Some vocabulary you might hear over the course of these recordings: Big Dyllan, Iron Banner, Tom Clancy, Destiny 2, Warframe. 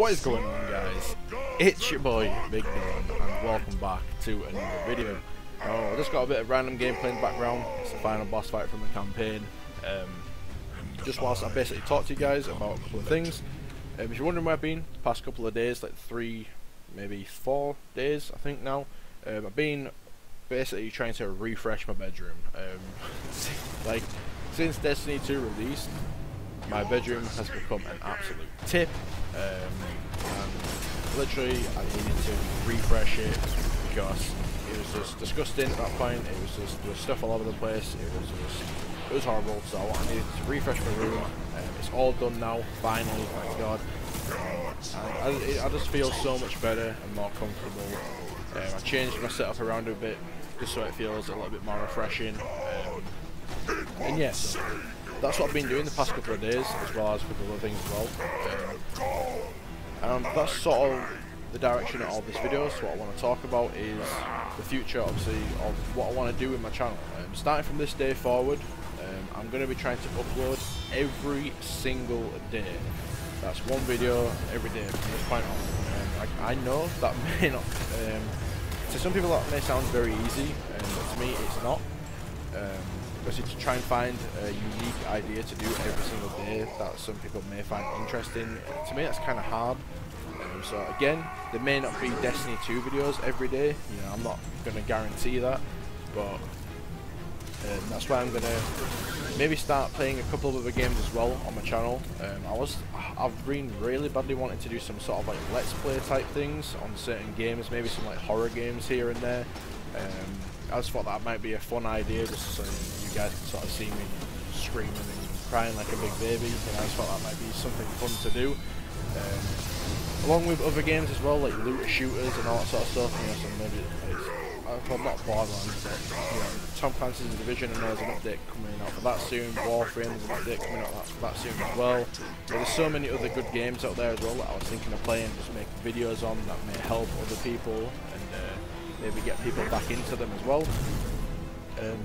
What is going on, guys? It's your boy Big Dyllan, and welcome back to another video. I just got a bit of random gameplay in the background. It's the final boss fight from the campaign. Just whilst I basically talk to you guys about a couple of things. If you're wondering where I've been the past couple of days, like 3, maybe 4 days I think now, I've been basically trying to refresh my bedroom. Like, since Destiny 2 released, my bedroom has become an absolute tip. And literally I needed to refresh it because it was just disgusting at that point. It was just, there was stuff all over the place. It was horrible. So I needed to refresh my room. It's all done now, finally, thank God. I just feel so much better and more comfortable. I changed my setup around a bit just so it feels a little bit more refreshing. And yes, yeah, so that's what I've been doing the past couple of days, as well as a couple of other things as well. And that's sort of the direction of all this video. So what I want to talk about is the future, obviously, of what I want to do with my channel. Starting from this day forward, I'm going to be trying to upload every single day. That's one video every day from this point on. I know that may not, to some people that may sound very easy, but to me it's not. Because to try and find a unique idea to do every single day that some people may find interesting, to me that's kind of hard. So again, there may not be Destiny 2 videos every day, you know, I'm not going to guarantee that, but that's why I'm going to maybe start playing a couple of other games as well on my channel. I've been really badly wanting to do some sort of like let's play type things on certain games, maybe some like horror games here and there. I just thought that might be a fun idea, just so you guys can sort of see me screaming and crying like a big baby, and I just thought that might be something fun to do. Along with other games as well, like looter shooters and all that sort of stuff, you know, so maybe it's, well, not Borderlands, but you know, Tom Clancy's The Division, and there's an update coming out for that soon. Warframe, there's an update coming out for that soon as well. But there's so many other good games out there as well that I was thinking of playing, just make videos on that may help other people and maybe get people back into them as well.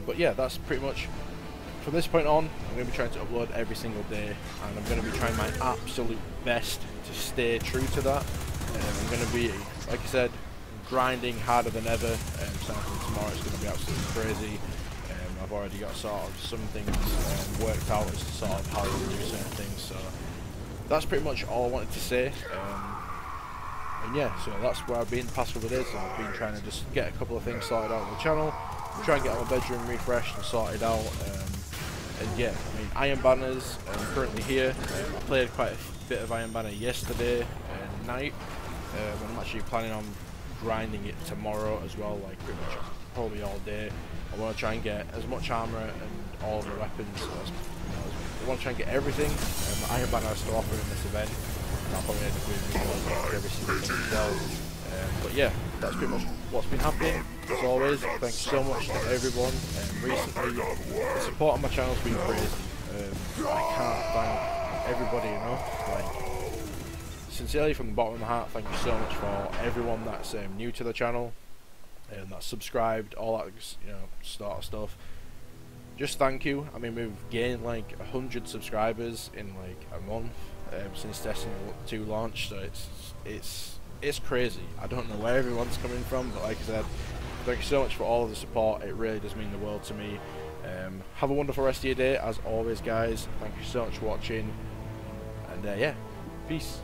But yeah, that's pretty much from this point on. I'm going to be trying to upload every single day, and I'm going to be trying my absolute best to stay true to that. I'm going to be, like I said, grinding harder than ever. Starting from tomorrow, it's going to be absolutely crazy. I've already got sort of some things worked out as to sort of how to do certain things. So that's pretty much all I wanted to say. And yeah, so that's where I've been the past couple of days. So I've been trying to just get a couple of things sorted out on the channel, try and get my bedroom refreshed and sorted out. And yeah, I mean, Iron Banner's currently here. I played quite a bit of Iron Banner yesterday night. I'm actually planning on grinding it tomorrow as well, like pretty much probably all day. I want to try and get as much armor and all the weapons as, you know, I want to try and get everything Iron Banner has to offer in this event. I'll probably end up doing every single thing as well. But yeah, that's pretty much what's been happening. As always, thanks so much to everyone. Recently, the support on my channel's been crazy. I can't thank everybody enough. Like, sincerely, from the bottom of my heart, thank you so much for everyone that's new to the channel and that's subscribed, all that, you know, sort of stuff. Just thank you. I mean, we've gained like 100 subscribers in like a month. Since Destiny 2 launched, so it's crazy. I don't know where everyone's coming from, but like I said, thank you so much for all of the support. It really does mean the world to me. Have a wonderful rest of your day, as always, guys. Thank you so much for watching, and yeah, peace.